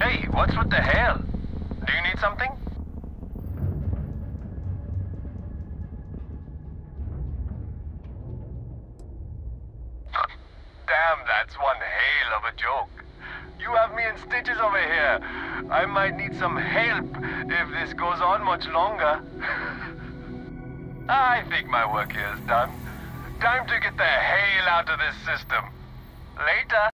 Hey, what's with the hell? Do you need something? Damn, that's one hell of a joke. You have me in stitches over here. I might need some help if this goes on much longer. I think my work here is done. Time to get the hell out of this system. Later.